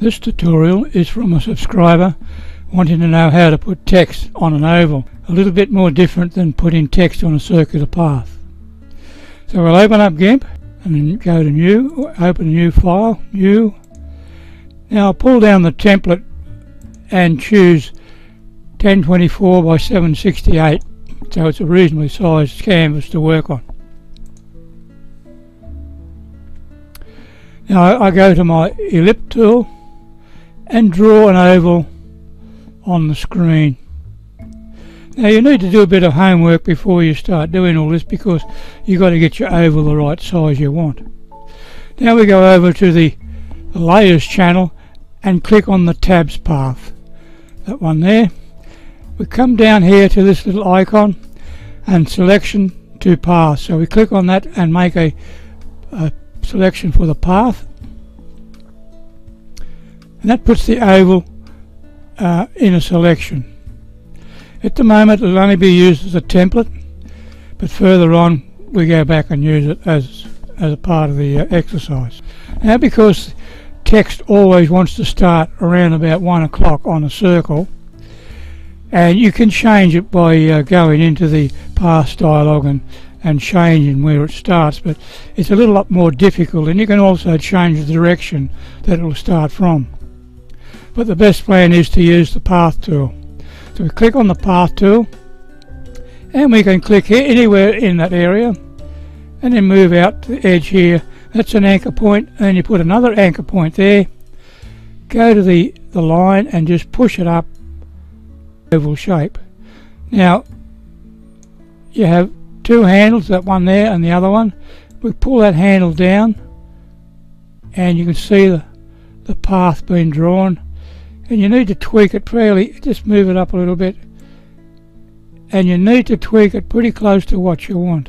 This tutorial is from a subscriber wanting to know how to put text on an oval. A little bit more different than putting text on a circular path. So we'll open up GIMP and then go to New, open a new file, New. Now I'll pull down the template and choose 1024 by 768. So it's a reasonably sized canvas to work on. Now I go to my ellipse tool and draw an oval on the screen. Now you need to do a bit of homework before you start doing all this because you've got to get your oval the right size you want. Now we go over to the Layers channel and click on the Tabs path. That one there. We come down here to this little icon and Selection to Path. So we click on that and make a selection for the path. And that puts the oval in a selection. At the moment it will only be used as a template, but further on we go back and use it as a part of the exercise. Now because text always wants to start around about 1 o'clock on a circle, and you can change it by going into the path dialog and changing where it starts, but it's a little lot more difficult, and you can also change the direction that it will start from. But the best plan is to use the path tool. So we click on the path tool and we can click here, anywhere in that area, and then move out to the edge here. That's an anchor point, and you put another anchor point there. Go to the line and just push it up oval shape. Now you have two handles, that one there and the other one. We pull that handle down and you can see the path being drawn, and you need to tweak it fairly. Just move it up a little bit, and you need to tweak it pretty close to what you want,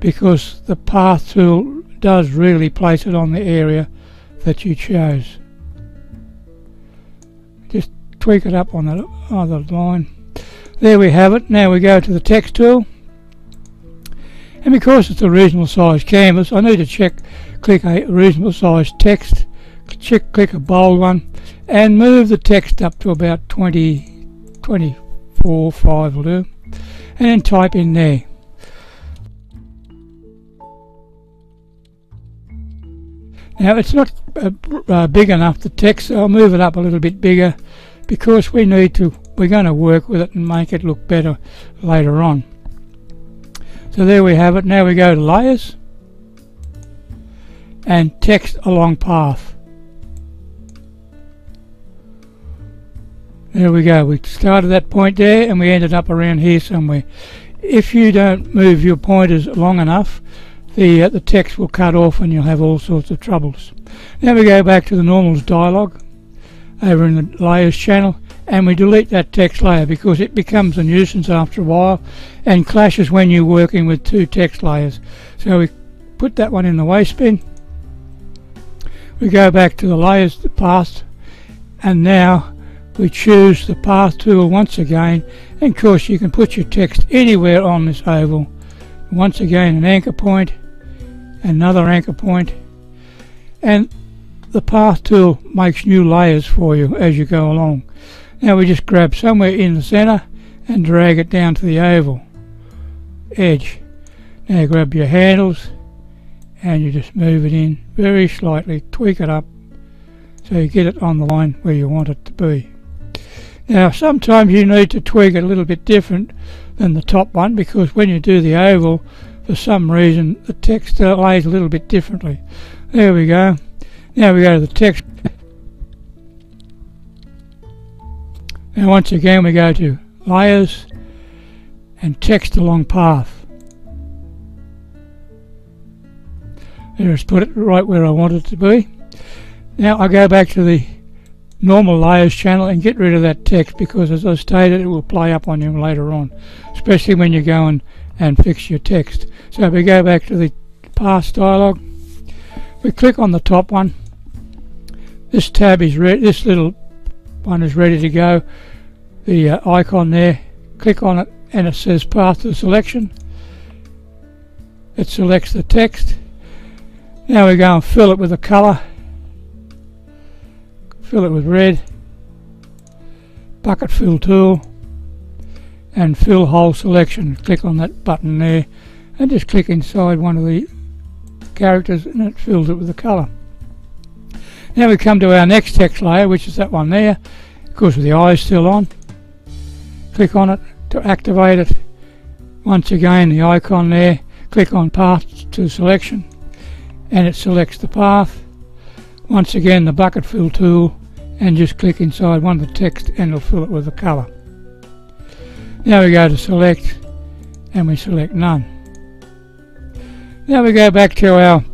because the path tool does really place it on the area that you chose. Just tweak it up on that other line. There we have it. Now we go to the text tool, and because it's a reasonable size canvas, I need to click a reasonable size text, click a bold one, and move the text up to about 24, 5 will do, and then type in there. Now it's not big enough, the text, so I'll move it up a little bit bigger, because we need to, we're going to work with it and make it look better later on. So there we have it. Now we go to Layers and Text Along Path. There we go. We started that point there and we ended up around here somewhere. If you don't move your pointers long enough, the text will cut off and you'll have all sorts of troubles. Now we go back to the Normals dialog over in the Layers channel, and we delete that text layer because it becomes a nuisance after a while and clashes when you're working with two text layers. So we put that one in the waste bin. We go back to the Layers, the Path, and now we choose the Path tool once again, and of course you can put your text anywhere on this oval. Once again an anchor point, another anchor point, and the Path tool makes new layers for you as you go along. Now we just grab somewhere in the center and drag it down to the oval edge. Now you grab your handles and you just move it in very slightly, tweak it up so you get it on the line where you want it to be. Now sometimes you need to tweak it a little bit different than the top one, because when you do the oval, for some reason the text lays a little bit differently. There we go. Now we go to the text. Now once again we go to Layers and Text Along Path. There, it's put it right where I want it to be. Now I go back to the Normal Layers channel and get rid of that text, because as I stated, it will play up on you later on, especially when you go and fix your text. So we go back to the Path dialog. We click on the top one. This tab is ready. This little one is ready to go. The icon there. Click on it, and it says Path to Selection. It selects the text. Now we go and fill it with a colour. fill it with red, bucket fill tool, and fill whole selection. Click on that button there and just click inside one of the characters and it fills it with the colour. Now we come to our next text layer, which is that one there, of course with the eyes still on. Click on it to activate it. Once again, the icon there, click on path to selection and it selects the path. Once again, the bucket fill tool, and just click inside one of the text and it'll fill it with the colour. Now we go to select and we select none. Now we go back to our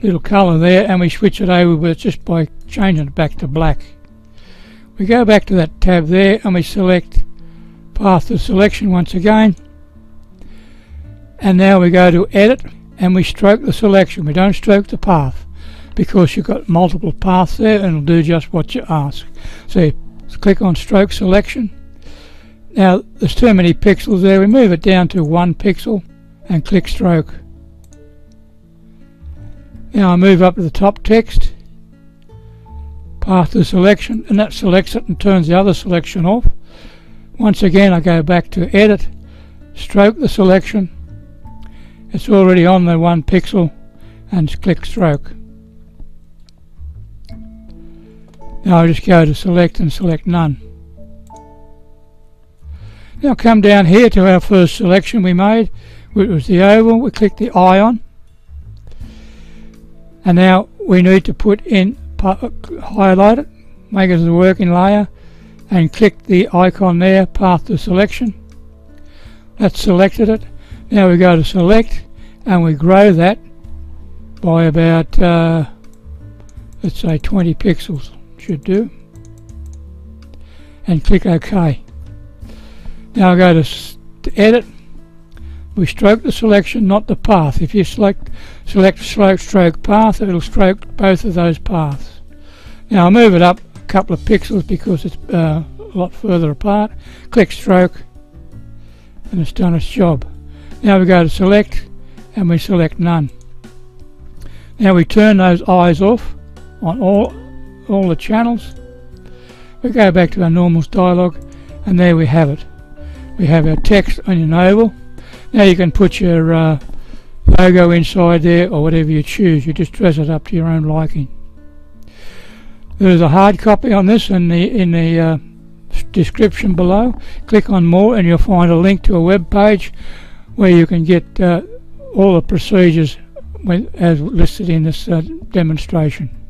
little colour there and we switch it over with just by changing it back to black. We go back to that tab there and we select path to selection once again, and now we go to edit and we stroke the selection. We don't stroke the path because you've got multiple paths there and it'll do just what you ask. So you click on stroke selection. Now there's too many pixels there, we move it down to 1 pixel and click stroke. Now I move up to the top text, path to selection, and that selects it and turns the other selection off. Once again I go back to edit, stroke the selection, it's already on the 1 pixel, and click stroke. Now I just go to select and select none. Now come down here to our first selection we made, which was the oval. We click the eye on, and now we need to put in, highlight it, make it as a working layer, and click the icon there, path to selection. That's selected it. Now we go to select and we grow that by about let's say 20 pixels should do, and click OK. Now I go to edit, we stroke the selection, not the path. If you select stroke path, it'll stroke both of those paths. Now I move it up a couple of pixels because it's a lot further apart. Click stroke and it's done its job. Now we go to select and we select none. Now we turn those eyes off on all the channels. We go back to our normals dialog and there we have it. We have our text on an oval. Now you can put your logo inside there or whatever you choose. You just dress it up to your own liking. There's a hard copy on this in the description below. Click on more and you'll find a link to a web page where you can get all the procedures as listed in this demonstration.